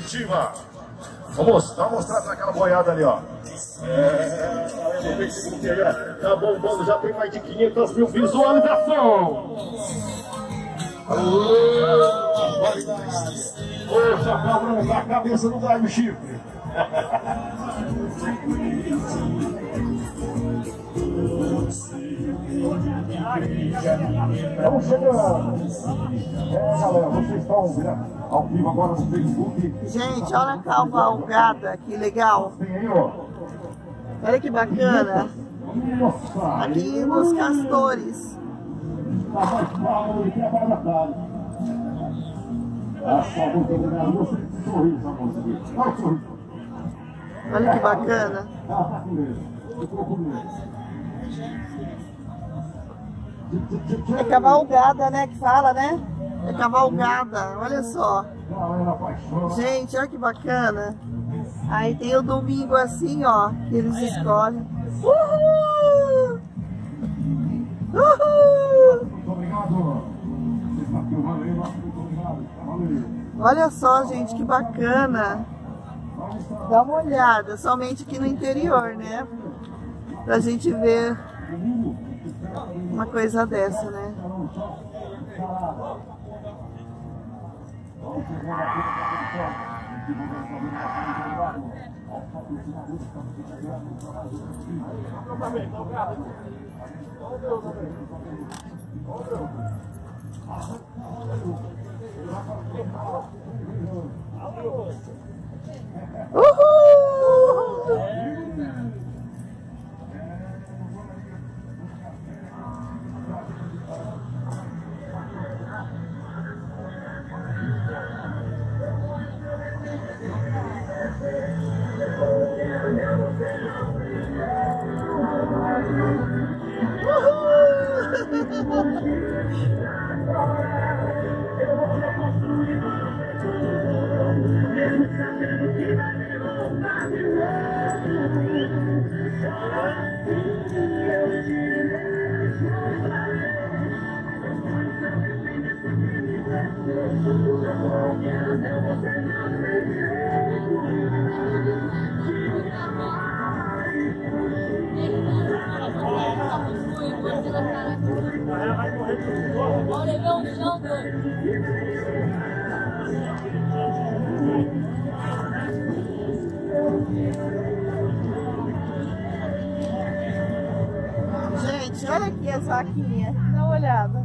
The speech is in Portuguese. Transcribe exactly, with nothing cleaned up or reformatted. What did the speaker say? Pitiva. Vamos, dá uma mostrada naquela boiada ali, ó. É, tá bombando, já tem mais de quinhentos mil visualização. Poxa, cabrão, dá a cabeça no Daime Chifre. Estamos chegando. É, galera, vocês estão né, ao vivo agora no Facebook. Gente, olha a cavalgada, que legal. Olha que bacana. Aqui nos Castores. Olha que bacana. É cavalgada, né, que fala, né? É cavalgada, olha só. Gente, olha que bacana. Aí tem o domingo assim, ó, que eles escolhem. Uhul! Uhul! Muito obrigado. Você está filmando aí, muito obrigado. Valeu. Olha só, gente, que bacana. Dá uma olhada, somente aqui no interior, né? Pra gente ver uma coisa dessa, né? Uhul! Gente, olha aqui as vaquinhas, dá uma olhada.